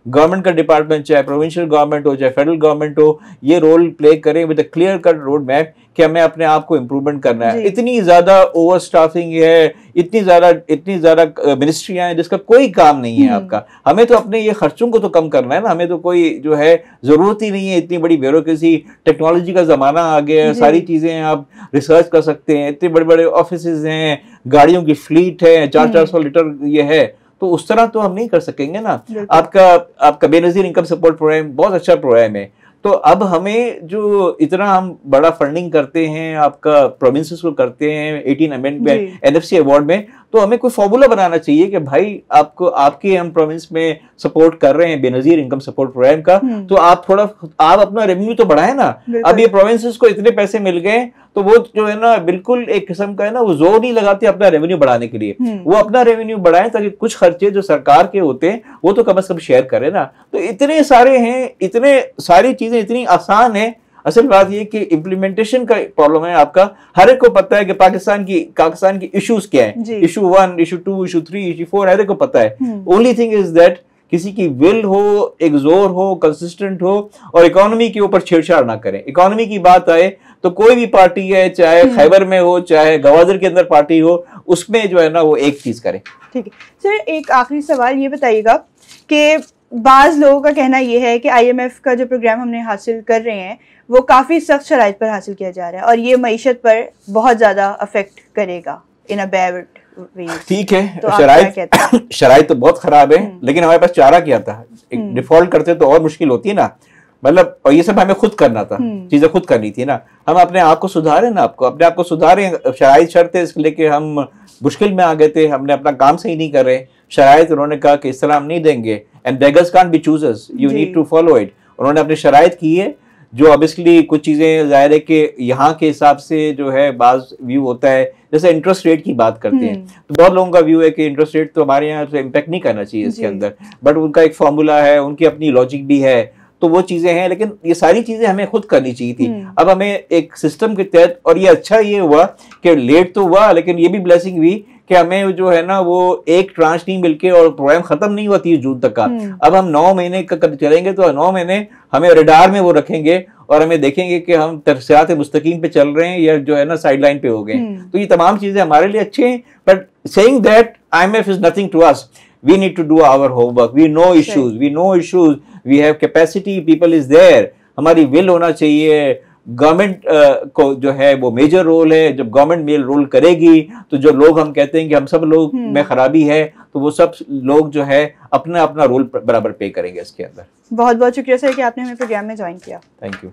गवर्नमेंट का डिपार्टमेंट, चाहे प्रोविंशियल गवर्नमेंट हो चाहे फेडरल गवर्नमेंट हो, ये रोल प्ले करें with a clear cut road map कि हमें अपने आप को इम्प्रूवमेंट करना है। इतनी ज्यादा ओवर स्टाफिंग है, इतनी ज्यादा इतनी ज्यादा मिनिस्ट्रियां हैं जिसका कोई काम नहीं है आपका। हमें तो अपने ये खर्चों को तो कम करना है ना, हमें तो कोई जो है जरूरत ही नहीं है इतनी बड़ी ब्यूरोक्रेसी। टेक्नोलॉजी का जमाना आ गया है, सारी चीजें आप रिसर्च कर सकते हैं, इतने बड़े बड़े ऑफिस हैं, गाड़ियों की फ्लीट है, चार चार सौ लीटर ये है, तो उस तरह तो हम नहीं कर सकेंगे ना। आपका आपका बेनजीर इनकम सपोर्ट प्रोग्राम बहुत अच्छा प्रोग्राम है, तो अब हमें जो इतना हम बड़ा फंडिंग करते हैं आपका प्रोविंसेस को करते हैं अठारह अमेंडमेंट में, एनएफसी अवार्ड में, तो हमें कोई फॉर्मूला बनाना चाहिए कि भाई आपको आपके हम प्रोविंस में सपोर्ट कर रहे हैं बेनजीर इनकम सपोर्ट प्रोग्राम का, तो आप थोड़ा आप अपना रेवेन्यू तो बढ़ाए ना। अब ये प्रोविंसेस को इतने पैसे मिल गए तो वो जो है ना बिल्कुल एक किस्म का है ना वो जोर नहीं लगाते अपना रेवेन्यू बढ़ाने के लिए, वो अपना रेवेन्यू बढ़ाएं ताकि कुछ खर्चे जो सरकार के होते हैं वो तो कम से कम शेयर करें ना। तो इतने सारे हैं, इतने सारी चीजें इतनी आसान है। असल बात ये कि इम्प्लीमेंटेशन का प्रॉब्लम है आपका। हर एक को पता है कि पाकिस्तान की पाकिस्तान की इश्यूज क्या है, issue one, issue two, issue three, issue four, हर एक को पता है। ओनली थिंग इज दैट किसी की विल हो, एक जोर हो, कंसिस्टेंट हो और इकोनॉमी के ऊपर छेड़छाड़ ना करें। इकोनॉमी की बात आए तो कोई भी पार्टी है, चाहे खैबर में हो चाहे गवादर के अंदर पार्टी हो, उसमें जो है ना वो एक चीज करें। ठीक है सर, एक आखिरी सवाल ये बताइएगा कि बाज़ लोगों का कहना यह है कि आईएमएफ का जो प्रोग्राम हमने हासिल कर रहे हैं वो काफ़ी सख्त शराइत पर हासिल किया जा रहा है और ये मईशत पर बहुत ज़्यादा अफेक्ट करेगा इन अ बैड वे। ठीक है, तो शराइत शराइत तो बहुत ख़राब है, लेकिन हमारे पास चारा क्या था? एक डिफ़ॉल्ट करते तो और मुश्किल होती है ना, मतलब। और ये सब हमें खुद करना था, चीज़ें खुद करनी थी ना। हम अपने आप को सुधारें ना, आपको अपने आप को सुधारें। शराइत शर्तें इसके लेके हम मुश्किल में आ गए थे, हमने अपना काम सही नहीं कर रहे। शराइत उन्होंने कहा कि इस तरह हम नहीं देंगे, and beggars can't be choosers, you need to follow it. उन्होंने अपनी शराइत की है, जो ऑब्वियसली कुछ चीज़ें जाहिर है कि यहाँ के हिसाब से जो है बाज व्यू होता है। जैसे इंटरेस्ट रेट की बात करते हैं तो बहुत लोगों का व्यू है कि इंटरेस्ट रेट तो हमारे यहाँ तो इम्पैक्ट नहीं करना चाहिए इसके अंदर, बट उनका एक फार्मूला है, उनकी अपनी लॉजिक भी है, तो वो चीज़ें हैं। लेकिन ये सारी चीज़ें हमें खुद करनी चाहिए थी, अब हमें एक सिस्टम के तहत। और ये अच्छा ये हुआ कि लेट तो हुआ, लेकिन ये भी ब्लेसिंग हुई कि हमें जो है ना वो एक ट्रांस नहीं मिलके, और प्रोग्राम खत्म नहीं हुआ तीस जून तक का। अब हम नौ महीने का चलेंगे, तो नौ महीने हमें रडार में वो रखेंगे और हमें देखेंगे कि हम तरसियात मुस्तकीम पे चल रहे हैं या जो है ना साइड लाइन पे हो गए। तो ये तमाम चीज़ें हमारे लिए अच्छे हैं, but saying that IMF is nothing to us, we need to do our homework, we know issues, we know issues, we have capacity, people is there, हमारी will होना चाहिए। गवर्नमेंट uh, को जो है वो मेजर रोल है, जब गवर्नमेंट मेल रोल करेगी तो जो लोग हम कहते हैं कि हम सब लोग में खराबी है, तो वो सब लोग जो है अपना अपना रोल बराबर पे करेंगे इसके अंदर। बहुत बहुत शुक्रिया सर कि आपने हमें प्रोग्राम में ज्वाइन किया, थैंक यू।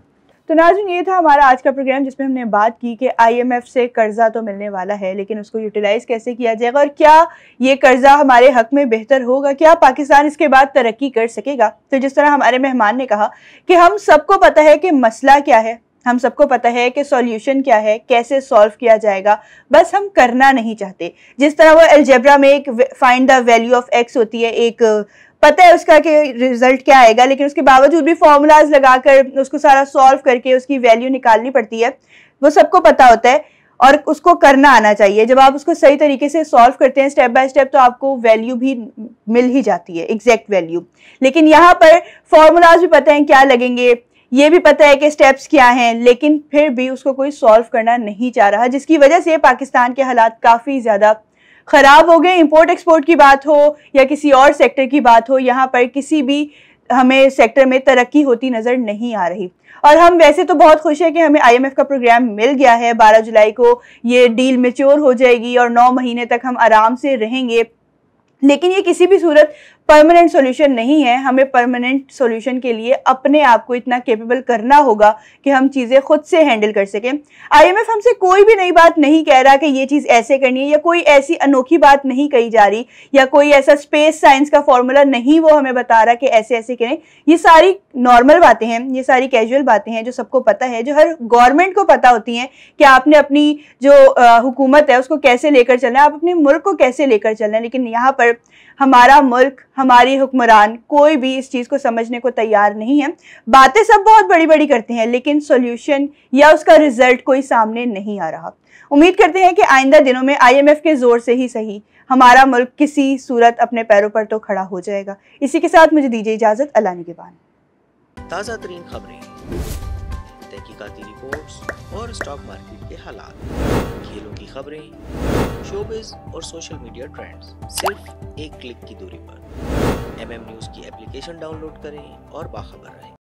तो नाज़रीन, ये था हमारा आज का प्रोग्राम जिसमें हमने बात की कि आईएमएफ से कर्ज़ा तो मिलने वाला है, लेकिन उसको यूटिलाइज़ कैसे किया जाएगा, और क्या ये कर्ज़ा हमारे हक़ में बेहतर होगा, क्या पाकिस्तान इसके बाद तरक्की कर सकेगा। तो जिस तरह हमारे मेहमान ने कहा कि हम सबको पता है कि मसला क्या है, हम सबको पता है कि सॉल्यूशन क्या है, कैसे सॉल्व किया जाएगा, बस हम करना नहीं चाहते। जिस तरह वो अलजेब्रा में एक find the value of x होती है, एक पता है उसका कि रिजल्ट क्या आएगा, लेकिन उसके बावजूद भी फॉर्मूलाज लगाकर उसको सारा सॉल्व करके उसकी वैल्यू निकालनी पड़ती है, वो सबको पता होता है और उसको करना आना चाहिए। जब आप उसको सही तरीके से सॉल्व करते हैं स्टेप बाय स्टेप, तो आपको वैल्यू भी मिल ही जाती है, एग्जैक्ट वैल्यू। लेकिन यहाँ पर फॉर्मूलाज भी पता है क्या लगेंगे, ये भी पता है कि स्टेप्स क्या हैं, लेकिन फिर भी उसको कोई सॉल्व करना नहीं चाह रहा, जिसकी वजह से पाकिस्तान के हालात काफ़ी ज़्यादा ख़राब हो गए। इंपोर्ट एक्सपोर्ट की बात हो या किसी और सेक्टर की बात हो, यहाँ पर किसी भी हमें सेक्टर में तरक्की होती नज़र नहीं आ रही। और हम वैसे तो बहुत खुश हैं कि हमें आईएमएफ का प्रोग्राम मिल गया है, बारह जुलाई को ये डील मेच्योर हो जाएगी और नौ महीने तक हम आराम से रहेंगे, लेकिन ये किसी भी सूरत परमानेंट सॉल्यूशन नहीं है। हमें परमानेंट सॉल्यूशन के लिए अपने आप को इतना कैपेबल करना होगा कि हम चीज़ें खुद से हैंडल कर सकें। आईएमएफ हमसे कोई भी नई बात नहीं कह रहा कि ये चीज़ ऐसे करनी है, या कोई ऐसी अनोखी बात नहीं कही जा रही, या कोई ऐसा स्पेस साइंस का फॉर्मूला नहीं वो हमें बता रहा कि ऐसे ऐसे करें। ये सारी नॉर्मल बातें हैं, ये सारी कैजुअल बातें हैं जो सबको पता है, जो हर गवर्नमेंट को पता होती हैं कि आपने अपनी जो हुकूमत है उसको कैसे लेकर चलना है, आप अपने मुल्क को कैसे लेकर चलना है। लेकिन यहाँ पर हमारा मुल्क, हमारी हुक्मरान कोई भी इस चीज़ को समझने को तैयार नहीं है। बातें सब बहुत बड़ी बड़ी करते हैं, लेकिन सॉल्यूशन या उसका रिजल्ट कोई सामने नहीं आ रहा। उम्मीद करते हैं कि आइंदा दिनों में आईएमएफ के ज़ोर से ही सही हमारा मुल्क किसी सूरत अपने पैरों पर तो खड़ा हो जाएगा। इसी के साथ मुझे दीजिए इजाज़त, अल्लाह निगहबान। ताज़ा तरीन खबरें, तहकीकाती रिपोर्ट्स और स्टॉक मार्केट के हालात, खेलों की खबरें, शोबिज़ और सोशल मीडिया ट्रेंड्स, सिर्फ एक क्लिक की दूरी पर एमएम न्यूज़ की एप्लीकेशन डाउनलोड करें और बाखबर रहें।